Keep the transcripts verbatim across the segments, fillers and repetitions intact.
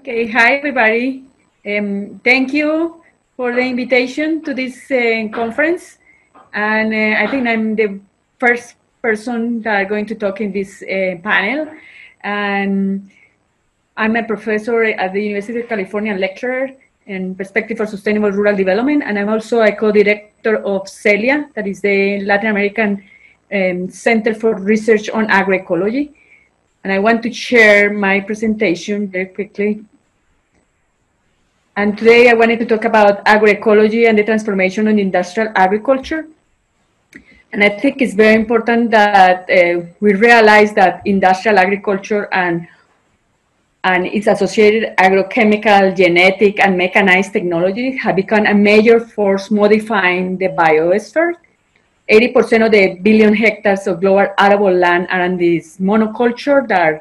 Okay, hi everybody. Um, thank you for the invitation to this uh, conference. And uh, I think I'm the first person that are going to talk in this uh, panel. And I'm a professor at the University of California, lecturer in Perspective for Sustainable Rural Development. And I'm also a co-director of CELIA, that is the Latin American um, Center for Research on Agroecology. And I want to share my presentation very quickly. And today I wanted to talk about agroecology and the transformation in industrial agriculture. And I think it's very important that uh, we realize that industrial agriculture and and its associated agrochemical, genetic, and mechanized technology have become a major force modifying the biosphere. eighty percent of the billion hectares of global arable land are in this monoculture that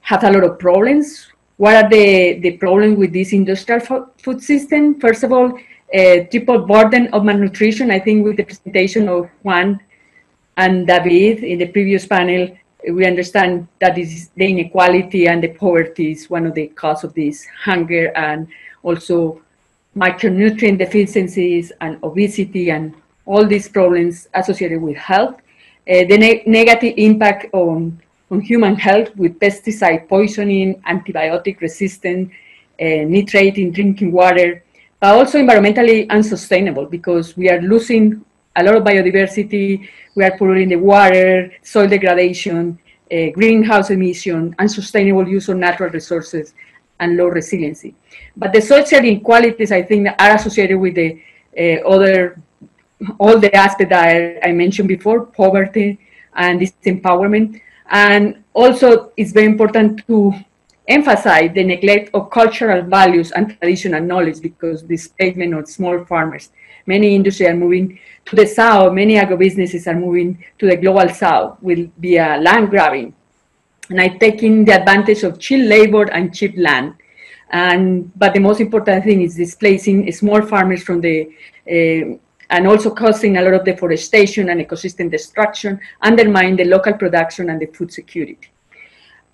have a lot of problems. What are the, the problems with this industrial food system? First of all, a triple burden of malnutrition. I think with the presentation of Juan and David in the previous panel, we understand that is the inequality and the poverty is one of the causes of this hunger, and also micronutrient deficiencies and obesity and all these problems associated with health. Uh, the ne negative impact on, on human health with pesticide poisoning, antibiotic resistance, uh, nitrate in drinking water, but also environmentally unsustainable because we are losing a lot of biodiversity, we are polluting the water, soil degradation, uh, greenhouse emission, unsustainable use of natural resources, and low resiliency. But the social inequalities, I think, are associated with the uh, other all the aspects that I mentioned before, poverty and disempowerment. And also it's very important to emphasize the neglect of cultural values and traditional knowledge because displacement of small farmers. Many industries are moving to the south, many agribusinesses are moving to the global south with via land grabbing. And I'm taking the advantage of cheap labor and cheap land. And, but the most important thing is displacing small farmers from the uh, and also causing a lot of deforestation and ecosystem destruction, undermining the local production and the food security.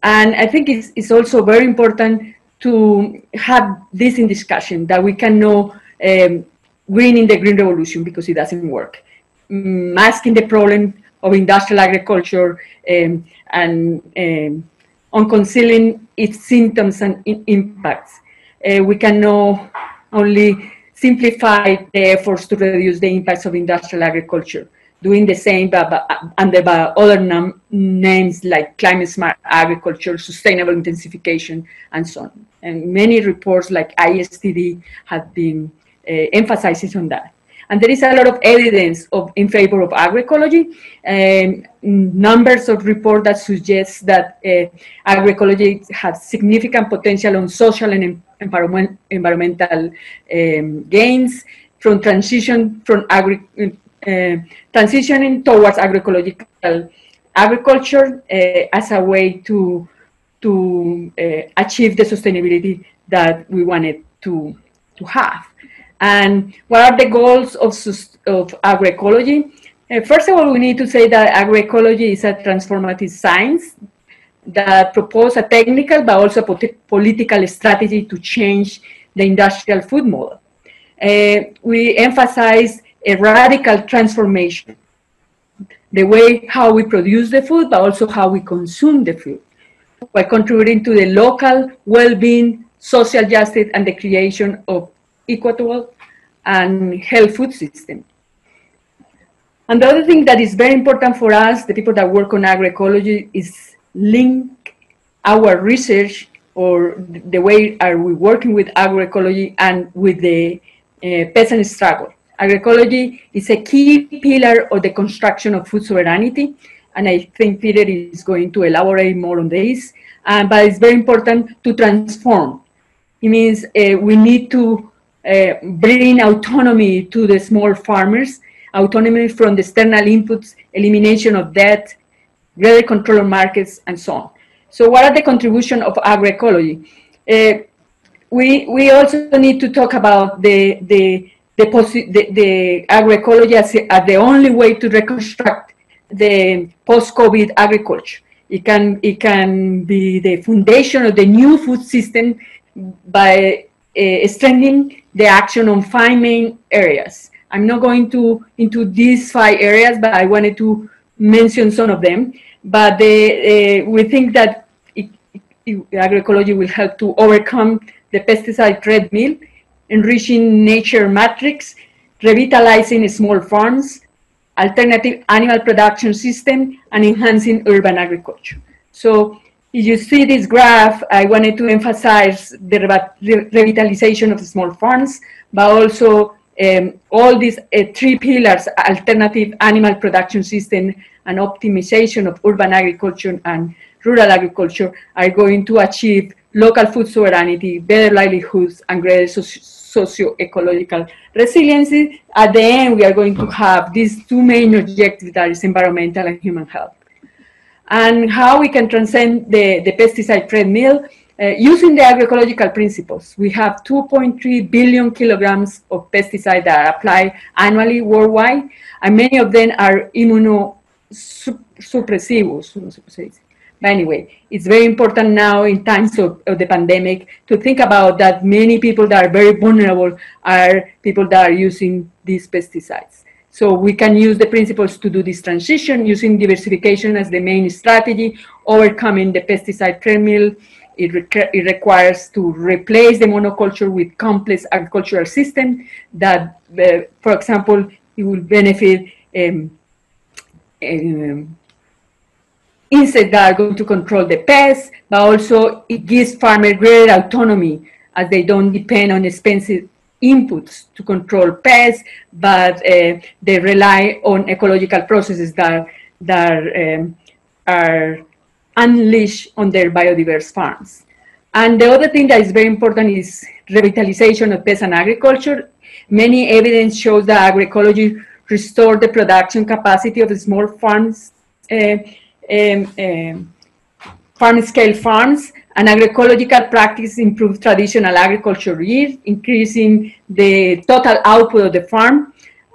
And I think it's, it's also very important to have this in discussion, that we can know um, winning the green revolution because it doesn't work. Masking the problem of industrial agriculture um, and um, on concealing its symptoms and impacts. Uh, we can know only simplify the efforts to reduce the impacts of industrial agriculture, doing the same but, but, under but other names like climate smart agriculture, sustainable intensification, and so on. And many reports like I S T D have been uh, emphasizing on that. And there is a lot of evidence of, in favor of agroecology, um, numbers of reports that suggest that uh, agroecology has significant potential on social and em environment environmental um, gains from transition from agri uh, transitioning towards agroecological agriculture uh, as a way to to uh, achieve the sustainability that we wanted to to have. And what are the goals of, of agroecology? Uh, first of all, we need to say that agroecology is a transformative science that proposes a technical but also political strategy to change the industrial food model. Uh, we emphasize a radical transformation, the way how we produce the food, but also how we consume the food, by contributing to the local well-being, social justice, and the creation of equitable and health food system. And the other thing that is very important for us, the people that work on agroecology, is link our research or the way are we working with agroecology and with the uh, peasant struggle. Agroecology is a key pillar of the construction of food sovereignty, and I think Peter is going to elaborate more on this, um, but it's very important to transform. It means uh, we need to Uh, bring autonomy to the small farmers, autonomy from the external inputs, elimination of debt, greater control of markets, and so on. So what are the contribution of agroecology? Uh, we, we also need to talk about the, the, the, the, the agroecology as, as the only way to reconstruct the post-COVID agriculture. It can, it can be the foundation of the new food system by uh, strengthening the action on five main areas. I'm not going to into these five areas, but I wanted to mention some of them. But they, uh, we think that it, it, it, agroecology will help to overcome the pesticide treadmill, enriching nature matrix, revitalizing small farms, alternative animal production system, and enhancing urban agriculture. So if you see this graph, I wanted to emphasize the re revitalization of small farms, but also um, all these uh, three pillars, alternative animal production system and optimization of urban agriculture and rural agriculture, are going to achieve local food sovereignty, better livelihoods, and greater socio-ecological resilience. At the end, we are going to have these two main objectives, that is environmental and human health. And how we can transcend the, the pesticide treadmill, uh, using the agroecological principles. We have two point three billion kilograms of pesticides that are applied annually worldwide, and many of them are immunosuppressivos. But anyway, it's very important now in times of, of the pandemic to think about that many people that are very vulnerable are people that are using these pesticides. So we can use the principles to do this transition, using diversification as the main strategy, overcoming the pesticide treadmill. It, re it requires to replace the monoculture with complex agricultural system that, uh, for example, it will benefit um, um, insects that are going to control the pests, but also it gives farmers greater autonomy as they don't depend on expensive inputs to control pests, but uh, they rely on ecological processes that, that um, are unleashed on their biodiverse farms. And the other thing that is very important is revitalization of peasant agriculture. Many evidence shows that agroecology restores the production capacity of the small farms, uh, Um, um, farm-scale farms, and agroecological practice improves traditional agriculture yield, increasing the total output of the farm.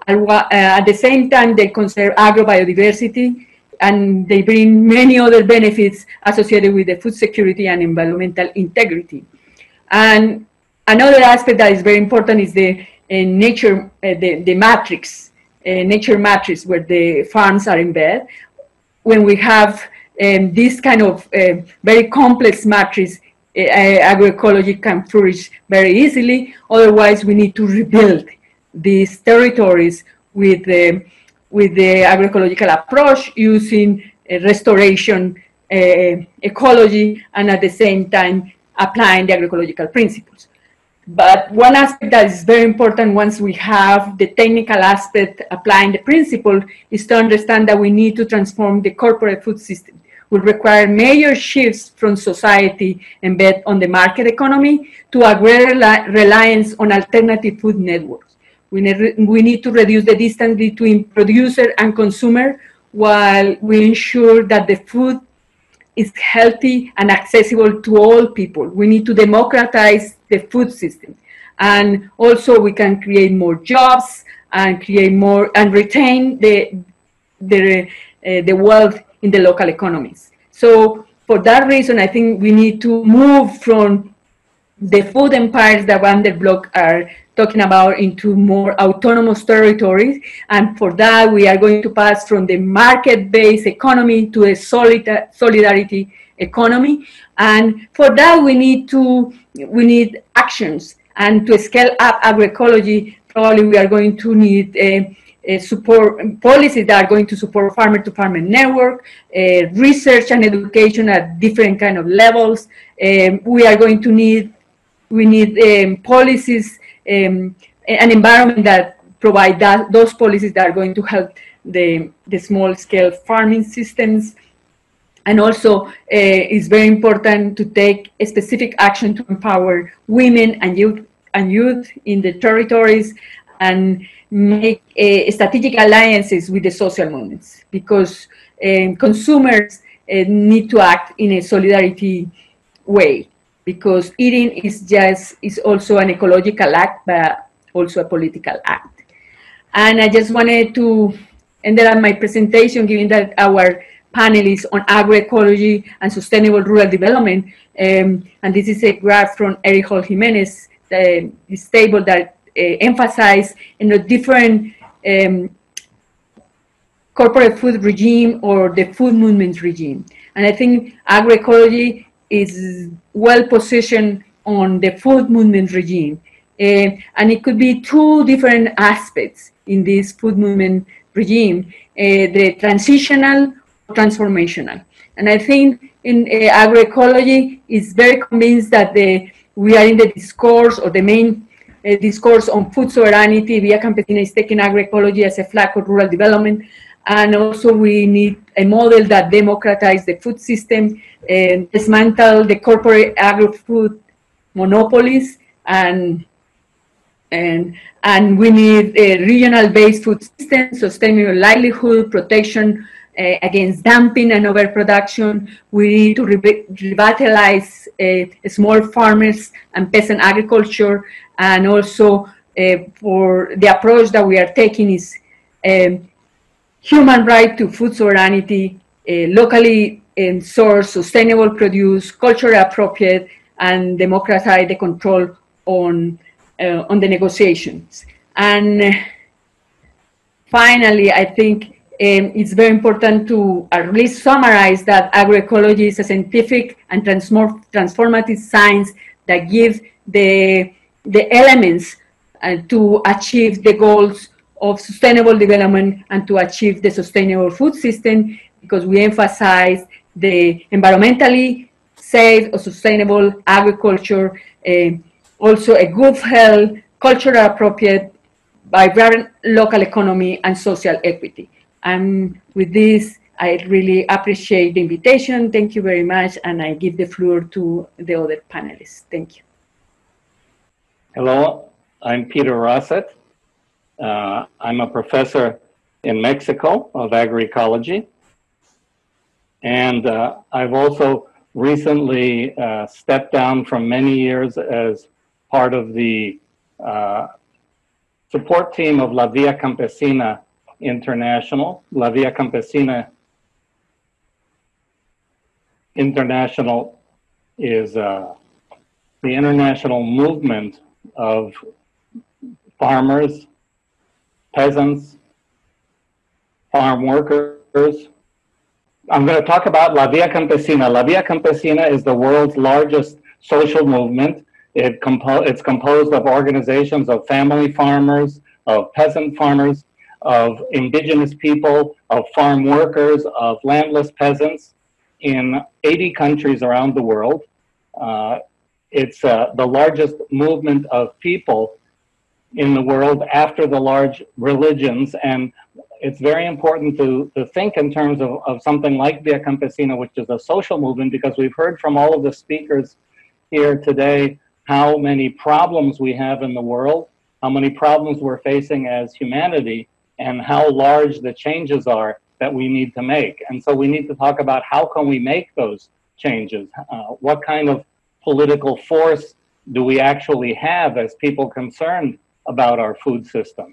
And, uh, at the same time, they conserve agrobiodiversity, and they bring many other benefits associated with the food security and environmental integrity. And another aspect that is very important is the uh, nature, uh, the, the matrix, uh, nature matrix, where the farms are embedded. When we have um, this kind of uh, very complex matrix, uh, agroecology can flourish very easily. Otherwise, we need to rebuild these territories with, uh, with the agroecological approach, using uh, restoration uh, ecology, and at the same time applying the agroecological principles. But one aspect that is very important once we have the technical aspect applying the principle is to understand that we need to transform the corporate food system. It will require major shifts from society embedded on the market economy to a greater reliance on alternative food networks. We need to reduce the distance between producer and consumer while we ensure that the food is healthy and accessible to all people. We need to democratize the food system. And also we can create more jobs and create more and retain the, the, uh, the wealth in the local economies. So for that reason, I think we need to move from the food empires that Van der Blok are talking about into more autonomous territories. And for that, we are going to pass from the market-based economy to a solidar- solidarity economy. And for that, we need to, we need actions. And to scale up agroecology, probably we are going to need a, a support policies that are going to support farmer-to-farmer network, uh, research and education at different kind of levels. Um, we are going to need, we need um, policies, um, an environment that provide that, those policies that are going to help the, the small-scale farming systems. And also, uh, it's very important to take a specific action to empower women and youth, and youth in the territories, and make uh, strategic alliances with the social movements, because um, consumers uh, need to act in a solidarity way, because eating is just is also an ecological act, but also a political act. And I just wanted to end up my presentation, given that our panelists on agroecology and sustainable rural development. Um, and this is a graph from Eric Hall Jimenez, the, his table that uh, emphasized in the different um, corporate food regime or the food movement regime. And I think agroecology is well positioned on the food movement regime. Uh, and it could be two different aspects in this food movement regime, uh, the transitional or transformational. And I think in uh, agroecology is very convinced that the, we are in the discourse or the main uh, discourse on food sovereignty. Via Campesina is taking agroecology as a flag for rural development. And also we need a model that democratizes the food system and dismantle the corporate agri-food monopolies, and And, and we need a regional-based food system, sustainable livelihood, protection uh, against dumping and overproduction. We need to re revitalize uh, small farmers and peasant agriculture. And also uh, for the approach that we are taking is um, human right to food sovereignty, uh, locally um, sourced, sustainable produce, culturally appropriate, and democratize the control on Uh, on the negotiations. And uh, finally, I think um, it's very important to at least summarize that agroecology is a scientific and transform transformative science that gives the, the elements uh, to achieve the goals of sustainable development and to achieve the sustainable food system, because we emphasize the environmentally safe or sustainable agriculture, uh, also a good health, cultural appropriate, vibrant local economy, and social equity. And with this, I really appreciate the invitation. Thank you very much. And I give the floor to the other panelists. Thank you. Hello, I'm Peter Rosset. Uh, I'm a professor in Mexico of agroecology. And uh, I've also recently uh, stepped down from many years as part of the uh, support team of La Via Campesina International. La Via Campesina International is uh, the international movement of farmers, peasants, farm workers. I'm going to talk about La Via Campesina. La Via Campesina is the world's largest social movement. It compo it's composed of organizations of family farmers, of peasant farmers, of indigenous people, of farm workers, of landless peasants in eighty countries around the world. Uh, it's uh, the largest movement of people in the world after the large religions. And it's very important to, to think in terms of, of something like Via Campesina, which is a social movement, because we've heard from all of the speakers here today how many problems we have in the world, how many problems we're facing as humanity, and how large the changes are that we need to make. And so we need to talk about how can we make those changes? Uh, what kind of political force do we actually have as people concerned about our food system?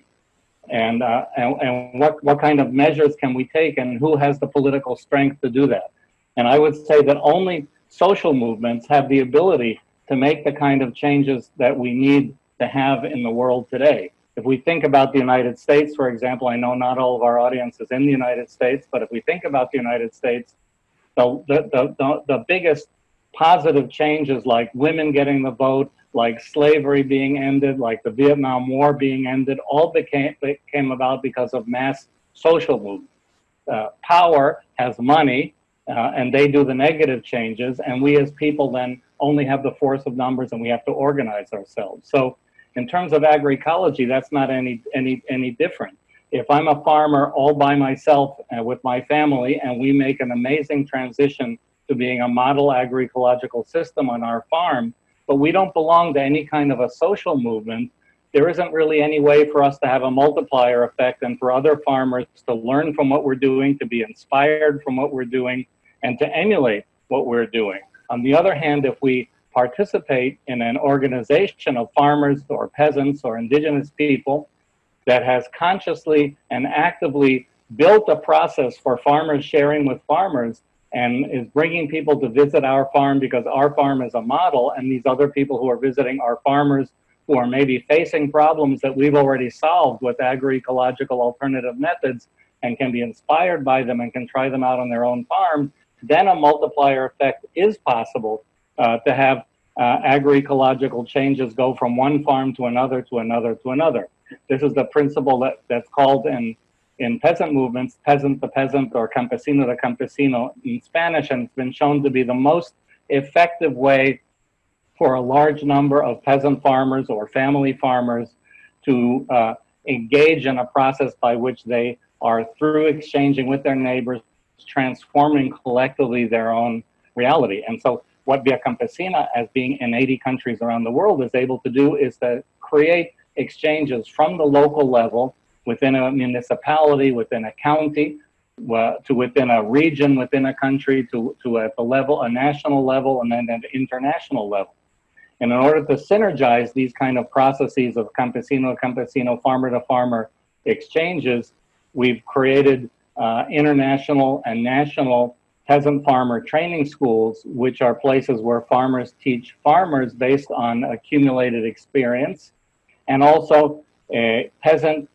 And, uh, and, and what, what kind of measures can we take, and who has the political strength to do that? And I would say that only social movements have the ability to make the kind of changes that we need to have in the world today. If we think about the United States, for example, I know not all of our audience is in the United States, but if we think about the United States, the, the, the, the biggest positive changes, like women getting the vote, like slavery being ended, like the Vietnam War being ended, all became, came about because of mass social movements. Uh, power has money, uh, and they do the negative changes, and we as people then only have the force of numbers, and we have to organize ourselves. So in terms of agroecology, that's not any, any, any different. If I'm a farmer all by myself and with my family, and we make an amazing transition to being a model agroecological system on our farm, but we don't belong to any kind of a social movement, there isn't really any way for us to have a multiplier effect and for other farmers to learn from what we're doing, to be inspired from what we're doing, and to emulate what we're doing. On the other hand, if we participate in an organization of farmers or peasants or indigenous people that has consciously and actively built a process for farmers sharing with farmers and is bringing people to visit our farm because our farm is a model, and these other people who are visiting are farmers who are maybe facing problems that we've already solved with agroecological alternative methods and can be inspired by them and can try them out on their own farm. Then a multiplier effect is possible uh, to have uh, agroecological changes go from one farm to another to another to another. This is the principle that, that's called in, in peasant movements, peasant to peasant or campesino to campesino in Spanish, and it's been shown to be the most effective way for a large number of peasant farmers or family farmers to uh, engage in a process by which they are, through exchanging with their neighbors, transforming collectively their own reality. And so what Via Campesina, as being in eighty countries around the world, is able to do is to create exchanges from the local level within a municipality, within a county, uh, to within a region, within a country, to, to at the level, a national level, and then at the international level. And in order to synergize these kind of processes of campesino to campesino, farmer to farmer exchanges, we've created uh, international and national peasant farmer training schools, which are places where farmers teach farmers based on accumulated experience, and also uh, peasant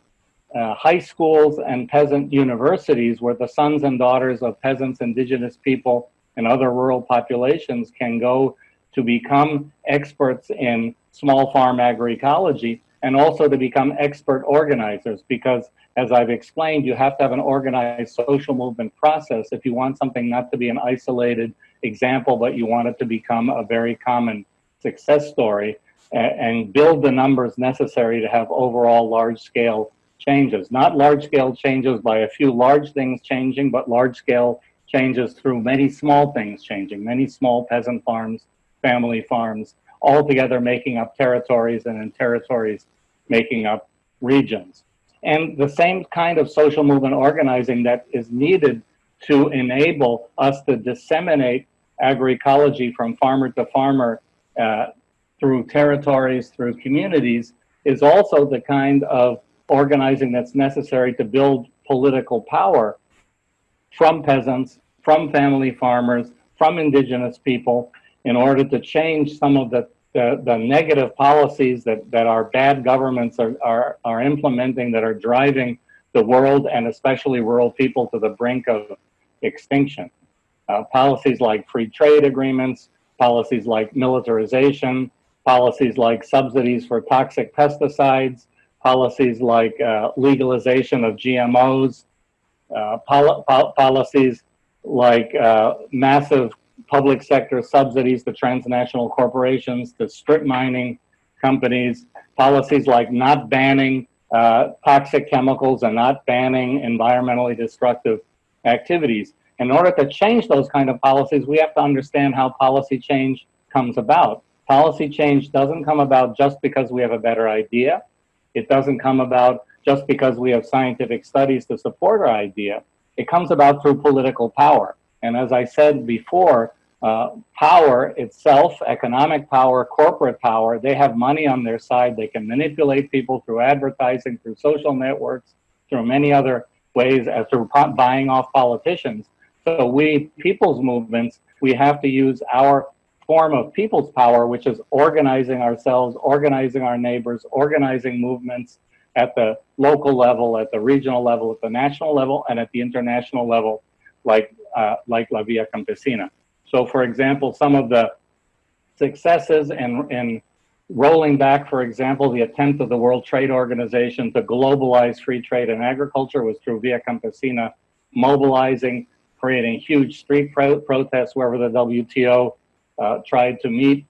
uh, high schools and peasant universities where the sons and daughters of peasants, indigenous people, and other rural populations can go to become experts in small farm agroecology, and also to become expert organizers, because as I've explained, you have to have an organized social movement process if you want something not to be an isolated example, but you want it to become a very common success story and build the numbers necessary to have overall large-scale changes. Not large-scale changes by a few large things changing, but large-scale changes through many small things changing, many small peasant farms, family farms, all together making up territories, and in territories making up regions. And the same kind of social movement organizing that is needed to enable us to disseminate agroecology from farmer to farmer uh, through territories, through communities, is also the kind of organizing that's necessary to build political power from peasants, from family farmers, from indigenous people, in order to change some of the, the, the negative policies that, that our bad governments are, are, are implementing, that are driving the world and especially rural people to the brink of extinction. Uh, policies like free trade agreements, policies like militarization, policies like subsidies for toxic pesticides, policies like uh, legalization of G M Os, uh, pol pol policies like uh, massive public sector subsidies to transnational corporations, to strip mining companies, policies like not banning uh, toxic chemicals and not banning environmentally destructive activities. In order to change those kind of policies, we have to understand how policy change comes about. Policy change doesn't come about just because we have a better idea. It doesn't come about just because we have scientific studies to support our idea. It comes about through political power. And as I said before, uh, power itself, economic power, corporate power, they have money on their side. They can manipulate people through advertising, through social networks, through many other ways, as through buying off politicians. So we, people's movements, we have to use our form of people's power, which is organizing ourselves, organizing our neighbors, organizing movements at the local level, at the regional level, at the national level, and at the international level, like uh, like La Via Campesina. So, for example, some of the successes in, in rolling back, for example, the attempt of the World Trade Organization to globalize free trade in agriculture was through Via Campesina mobilizing, creating huge street pro protests wherever the W T O uh, tried to meet.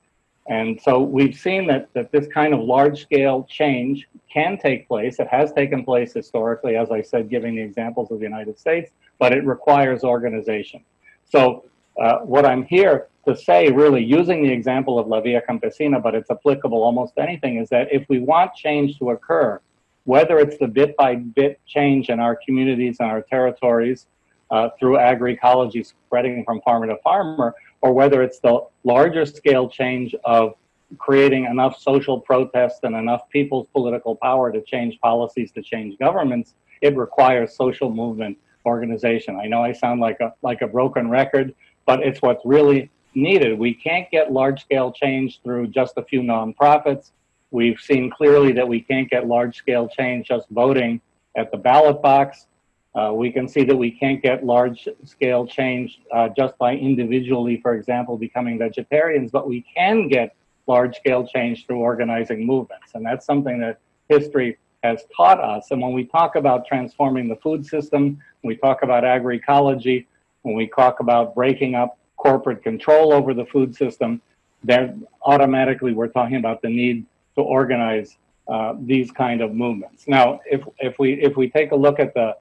And so we've seen that, that this kind of large-scale change can take place. It has taken place historically, as I said, giving the examples of the United States, but it requires organization. So uh, what I'm here to say, really using the example of La Via Campesina, but it's applicable almost to anything, is that if we want change to occur, whether it's the bit-by-bit change in our communities and our territories uh, through agroecology spreading from farmer to farmer, or whether it's the larger scale change of creating enough social protest and enough people's political power to change policies, to change governments, it requires social movement organization. I know I sound like a, like a broken record, but it's what's really needed. We can't get large-scale change through just a few nonprofits. We've seen clearly that we can't get large-scale change just voting at the ballot box. Uh, we can see that we can't get large-scale change uh, just by individually, for example, becoming vegetarians, but we can get large-scale change through organizing movements. And that's something that history has taught us. And when we talk about transforming the food system, we talk about agroecology, when we talk about breaking up corporate control over the food system, then automatically we're talking about the need to organize uh, these kind of movements. Now, if, if, we, if we take a look at the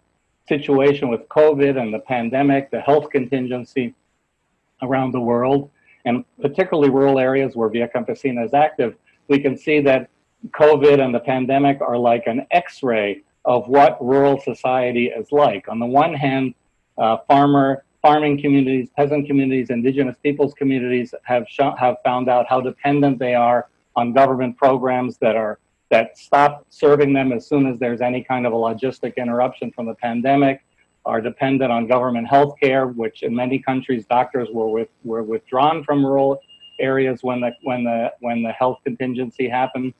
situation with COVID and the pandemic, the health contingency around the world, and particularly rural areas where Via Campesina is active, we can see that COVID and the pandemic are like an X-ray of what rural society is like. On the one hand, uh, farmer, farming communities, peasant communities, indigenous peoples communities have, have found out how dependent they are on government programs that, are, that stop serving them as soon as there's any kind of a logistic interruption from the pandemic, are dependent on government health care, which in many countries doctors were, with, were withdrawn from rural areas when the, when the, when the health contingency happened.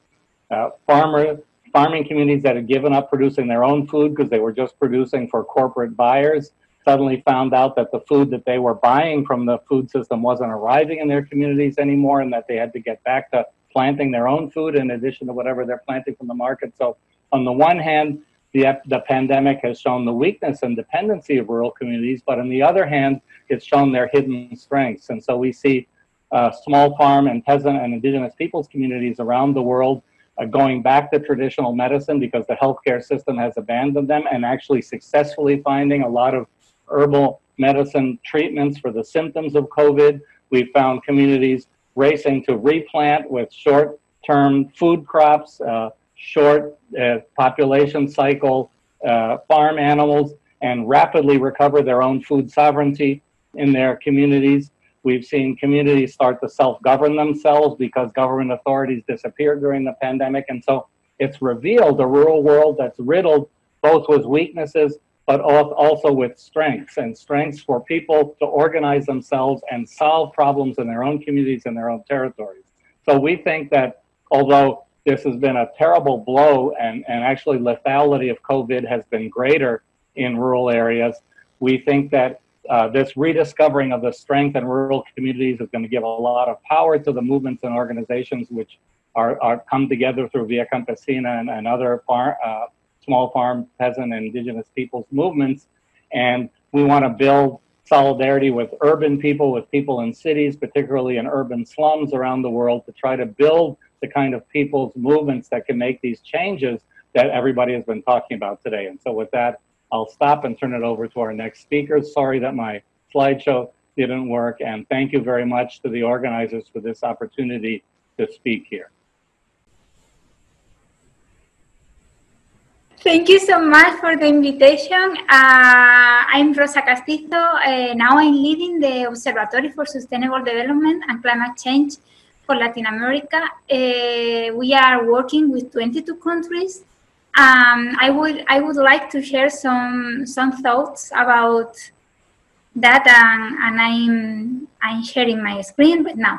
Uh, farmer, farming communities that had given up producing their own food because they were just producing for corporate buyers suddenly found out that the food that they were buying from the food system wasn't arriving in their communities anymore, and that they had to get back to planting their own food in addition to whatever they're planting from the market. So on the one hand, the, the pandemic has shown the weakness and dependency of rural communities, but on the other hand, it's shown their hidden strengths. And so we see uh, small farm and peasant and indigenous peoples communities around the world going back to traditional medicine because the healthcare system has abandoned them, and actually successfully finding a lot of herbal medicine treatments for the symptoms of COVID. We found communities racing to replant with short-term food crops, uh, short uh, population cycle uh, farm animals, and rapidly recover their own food sovereignty in their communities. We've seen communities start to self-govern themselves because government authorities disappeared during the pandemic. And so it's revealed a rural world that's riddled both with weaknesses, but also with strengths, and strengths for people to organize themselves and solve problems in their own communities and their own territories. So we think that although this has been a terrible blow, and, and actually lethality of COVID has been greater in rural areas, we think that Uh, this rediscovering of the strength in rural communities is going to give a lot of power to the movements and organizations which are, are come together through Via Campesina and, and other far, uh, small farm, peasant, and indigenous peoples movements. And we want to build solidarity with urban people, with people in cities, particularly in urban slums around the world, to try to build the kind of people's movements that can make these changes that everybody has been talking about today. And so with that, I'll stop and turn it over to our next speaker. Sorry that my slideshow didn't work, and thank you very much to the organizers for this opportunity to speak here. Thank you so much for the invitation. Uh, I'm Rosa Castizo. Uh, now I'm leading the Observatory for Sustainable Development and Climate Change for Latin America. Uh, we are working with twenty-two countries. Um, I would I would like to share some some thoughts about that, and, and I'm I'm sharing my screen right now.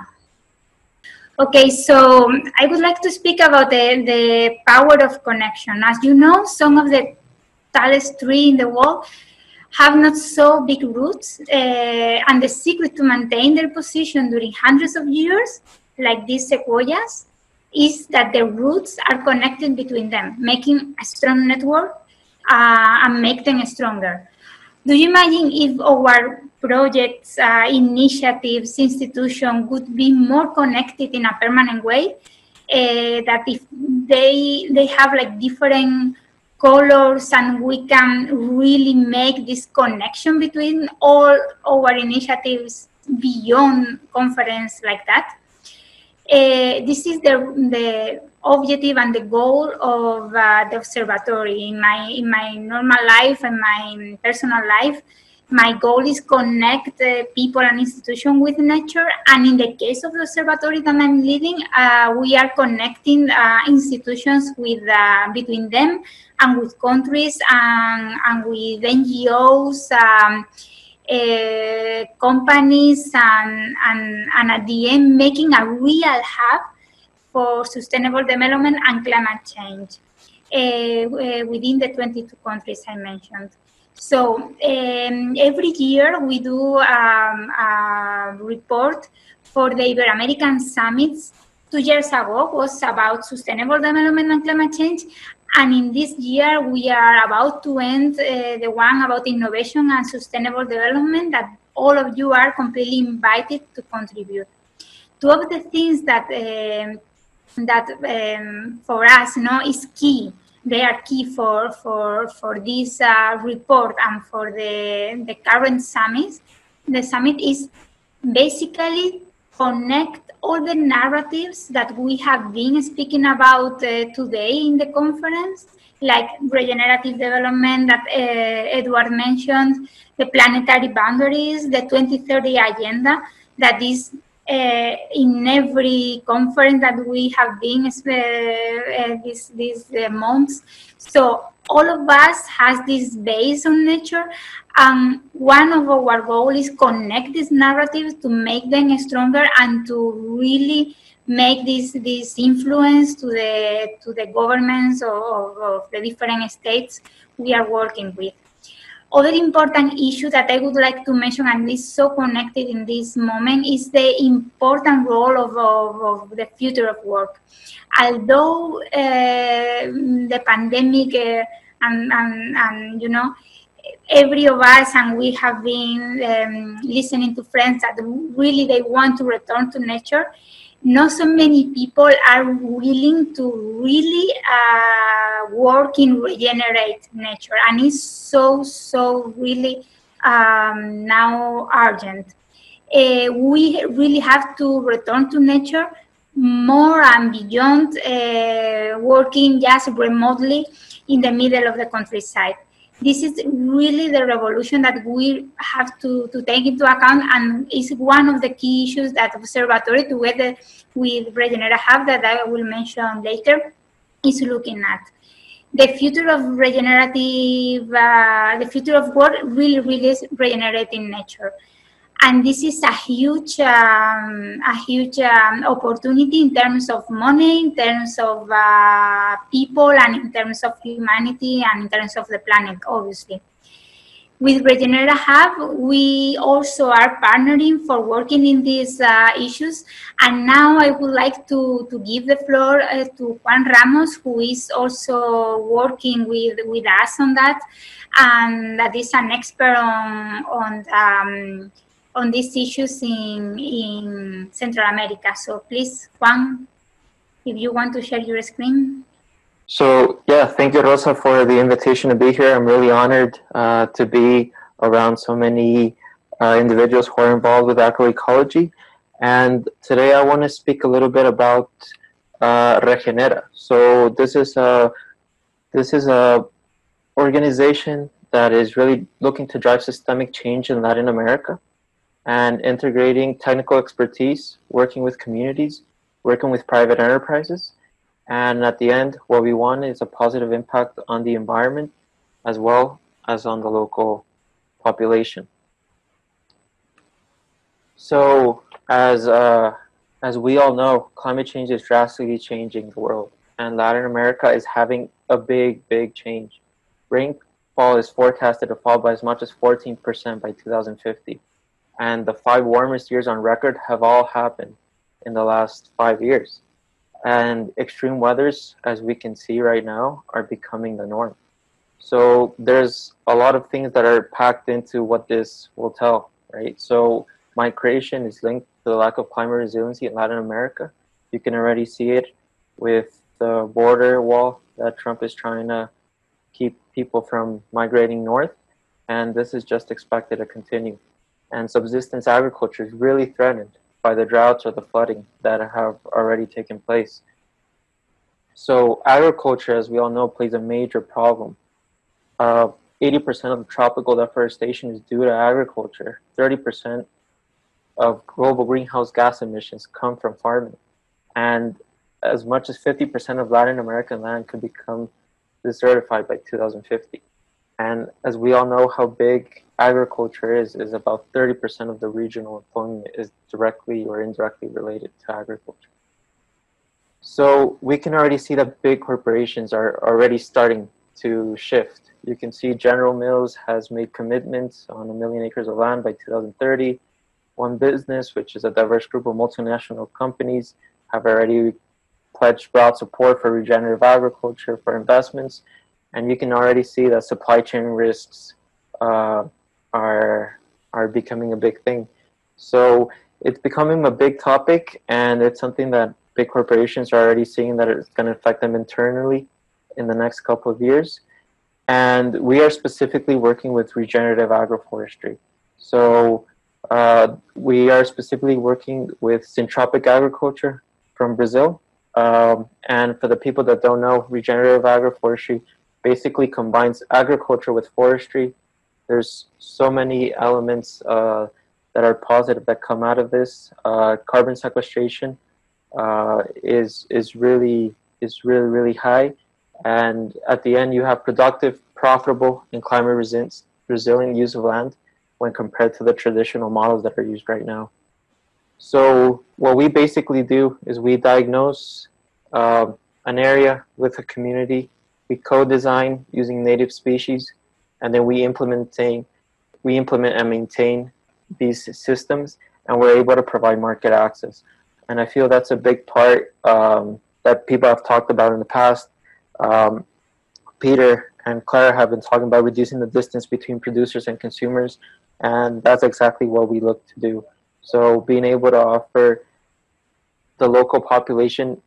Okay, so I would like to speak about the the power of connection. As you know, some of the tallest trees in the world have not so big roots, uh, and the secret to maintain their position during hundreds of years, like these sequoias, is that the roots are connected between them, making a strong network uh, and make them stronger. Do you imagine if our projects, uh, initiatives, institutions would be more connected in a permanent way? Uh, that if they they have like different colors, and we can really make this connection between all our initiatives beyond conference like that? Uh, this is the, the objective and the goal of uh, the observatory. In my, in my normal life and my personal life, My goal is connect uh, people and institutions with nature. And in the case of the observatory that I'm leading, uh, we are connecting uh, institutions with uh, between them and with countries and, and with N G Os, um, uh, companies, and, and, and at the end making a real hub for sustainable development and climate change uh, within the twenty-two countries I mentioned. So um, every year we do um, a report for the Ibero-American summits. Two years ago was about sustainable development and climate change. And in this year we are about to end uh, the one about innovation and sustainable development that all of you are completely invited to contribute. Two of the things that, um, that um, for us no, is key. They are key for for for this uh, report and for the the current summit. The summit is basically connect all the narratives that we have been speaking about uh, today in the conference, like regenerative development that uh, Edward mentioned, the planetary boundaries, the twenty thirty agenda that is Uh, in every conference that we have been uh, these these uh, months. So all of us has this base on nature, and um, one of our goals is connect these narratives to make them stronger and to really make this this influence to the to the governments of, of the different states we are working with. Other important issue that I would like to mention, and is so connected in this moment, is the important role of, of, of the future of work. Although uh, the pandemic uh, and, and, and, you know, every of us, and we have been um, listening to friends that really they want to return to nature, not so many people are willing to really uh, work in regenerate nature, and it's so, so really um, now urgent. Uh, we really have to return to nature more and beyond uh, working just remotely in the middle of the countryside. This is really the revolution that we have to, to take into account, and is one of the key issues that Observatory, together with Regenera Hub, that I will mention later, is looking at. The future of regenerative, uh, the future of work really, really is regenerating nature. And this is a huge, um, a huge um, opportunity in terms of money, in terms of uh, people, and in terms of humanity, and in terms of the planet, obviously. With Regenera Hub, we also are partnering for working in these uh, issues. And now I would like to, to give the floor uh, to Juan Ramos, who is also working with, with us on that, and that is an expert on, on um, on these issues in, in Central America. So please, Juan, if you want to share your screen. So yeah, thank you, Rosa, for the invitation to be here. I'm really honored uh, to be around so many uh, individuals who are involved with agroecology. And today I want to speak a little bit about uh, Regenera. So this is a, this is a organization that is really looking to drive systemic change in Latin America, and integrating technical expertise, working with communities, working with private enterprises. And at the end, what we want is a positive impact on the environment as well as on the local population. So as, uh, as we all know, climate change is drastically changing the world, and Latin America is having a big, big change. Rainfall is forecasted to fall by as much as fourteen percent by two thousand fifty. And the five warmest years on record have all happened in the last five years. And extreme weathers, as we can see right now, are becoming the norm. So there's a lot of things that are packed into what this will tell, right? So migration is linked to the lack of climate resiliency in Latin America. You can already see it with the border wall that Trump is trying to keep people from migrating north. And this is just expected to continue. And subsistence agriculture is really threatened by the droughts or the flooding that have already taken place. So agriculture, as we all know, plays a major problem, uh, eighty percent of the tropical deforestation is due to agriculture. thirty percent of global greenhouse gas emissions come from farming. And as much as fifty percent of Latin American land could become desertified by two thousand fifty. And as we all know how big agriculture is, is about thirty percent of the regional employment is directly or indirectly related to agriculture. So we can already see that big corporations are already starting to shift. You can see General Mills has made commitments on a million acres of land by two thousand thirty. One Business, which is a diverse group of multinational companies, have already pledged broad support for regenerative agriculture for investments. And you can already see that supply chain risks uh, are, are becoming a big thing. So it's becoming a big topic, and it's something that big corporations are already seeing that it's going to affect them internally in the next couple of years. And we are specifically working with regenerative agroforestry. So uh, we are specifically working with syntropic agriculture from Brazil. Um, and for the people that don't know, regenerative agroforestry basically combines agriculture with forestry. There's so many elements uh, that are positive that come out of this. Uh, carbon sequestration uh, is is really is really really high, and at the end you have productive, profitable, and climate resilient resilient use of land when compared to the traditional models that are used right now. So what we basically do is we diagnose uh, an area with a community, we co-design using native species, and then we implement, we implement and maintain these systems, and we're able to provide market access. And I feel that's a big part um, that people have talked about in the past. Um, Peter and Clara have been talking about reducing the distance between producers and consumers, and that's exactly what we look to do. So being able to offer the local population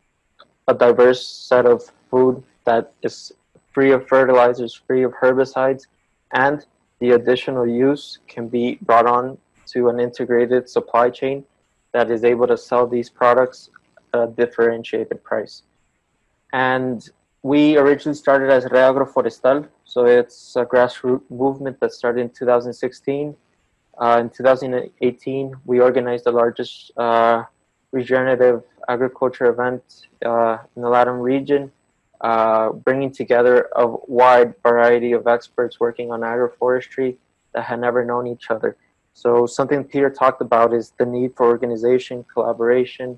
a diverse set of food that is free of fertilizers, free of herbicides, and the additional use can be brought on to an integrated supply chain that is able to sell these products at a differentiated price. And we originally started as Reagroforestal, so it's a grassroots movement that started in two thousand sixteen. Uh, in two thousand eighteen, we organized the largest uh, regenerative agriculture event uh, in the Latin region, uh, bringing together a wide variety of experts working on agroforestry that had never known each other. So something Peter talked about is the need for organization, collaboration,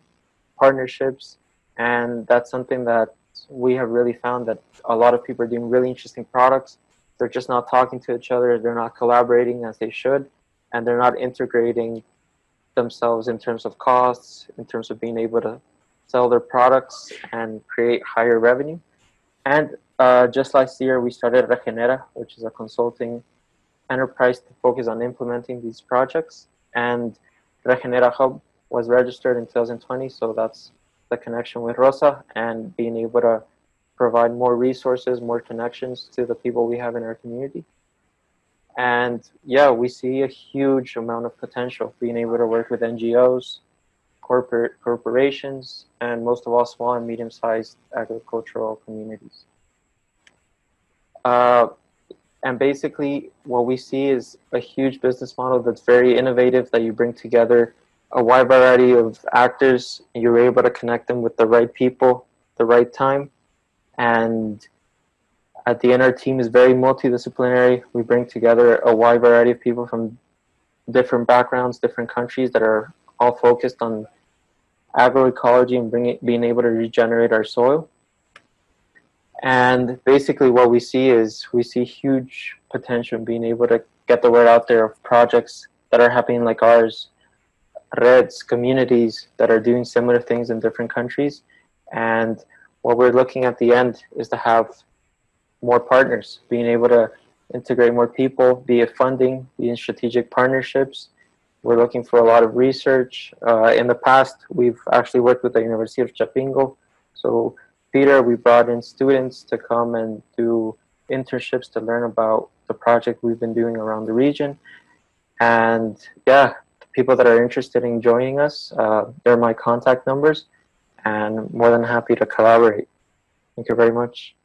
partnerships, and that's something that we have really found that a lot of people are doing really interesting products. They're just not talking to each other, they're not collaborating as they should, and they're not integrating themselves in terms of costs, in terms of being able to sell their products and create higher revenue. And uh, just last year, we started Regenera, which is a consulting enterprise to focus on implementing these projects. And Regenera Hub was registered in two thousand twenty, so that's the connection with Rosa and being able to provide more resources, more connections to the people we have in our community. And yeah, we see a huge amount of potential being able to work with N G Os, corporate corporations, and most of all, small and medium-sized agricultural communities. Uh, and basically, what we see is a huge business model that's very innovative, that you bring together a wide variety of actors, and you're able to connect them with the right people, the right time, and at the end, our team is very multidisciplinary. We bring together a wide variety of people from different backgrounds, different countries that are all focused on agroecology and bring it, being able to regenerate our soil. And basically what we see is we see huge potential in being able to get the word out there of projects that are happening like ours, reds, communities that are doing similar things in different countries. And what we're looking at the end is to have more partners, being able to integrate more people, be it funding, be it strategic partnerships. We're looking for a lot of research. Uh, in the past, we've actually worked with the University of Chapingo. So Peter, we brought in students to come and do internships to learn about the project we've been doing around the region. And yeah, people that are interested in joining us, uh, they're my contact numbers, and more than happy to collaborate. Thank you very much.